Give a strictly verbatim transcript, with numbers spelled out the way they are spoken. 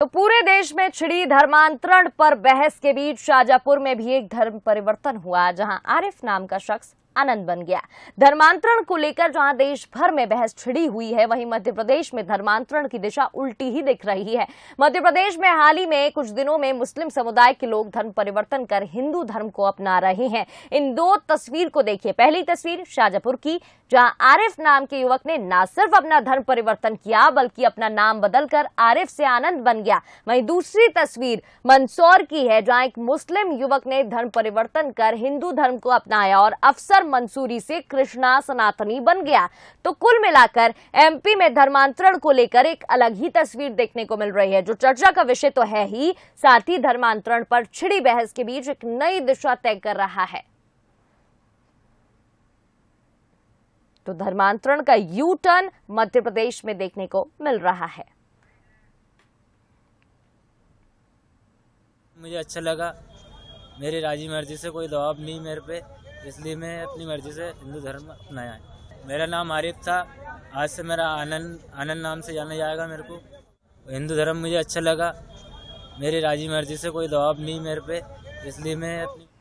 तो पूरे देश में छिड़ी धर्मांतरण पर बहस के बीच शाजापुर में भी एक धर्म परिवर्तन हुआ, जहां आरिफ नाम का शख्स आनंद बन गया। धर्मांतरण को लेकर जहां देश भर में बहस छिड़ी हुई है, वहीं मध्य प्रदेश में धर्मांतरण की दिशा उल्टी ही दिख रही है। मध्य प्रदेश में हाल ही में कुछ दिनों में मुस्लिम समुदाय के लोग धर्म परिवर्तन कर हिंदू धर्म को अपना रहे हैं। इन दो तस्वीर को देखिए। पहली तस्वीर शाजापुर की, जहां आरिफ नाम के युवक ने न सिर्फ अपना धर्म परिवर्तन किया बल्कि अपना नाम बदलकर आरिफ से आनंद बन गया। वहीं दूसरी तस्वीर मंदसौर की है, जहां एक मुस्लिम युवक ने धर्म परिवर्तन कर हिंदू धर्म को अपनाया और अफसर मंसूरी से कृष्णा सनातनी बन गया। तो कुल मिलाकर एमपी में धर्मांतरण को लेकर एक अलग ही तस्वीर देखने को मिल रही है, जो चर्चा का विषय तो है ही, साथ ही धर्मांतरण पर छिड़ी बहस के बीच एक नई दिशा तय कर रहा है। तो धर्मांतरण का यू टर्न मध्य प्रदेश में देखने को मिल रहा है। मुझे अच्छा लगा, मेरी राजी मर्जी से, कोई दबाव नहीं मेरे पे, इसलिए मैं अपनी मर्जी से हिंदू धर्म अपनाया है। मेरा नाम आरिफ था, आज से मेरा आनंद आनंद नाम से जाना जाएगा। मेरे को हिंदू धर्म मुझे अच्छा लगा, मेरी राजी मर्जी से, कोई दबाव नहीं मेरे पे, इसलिए मैं अपनी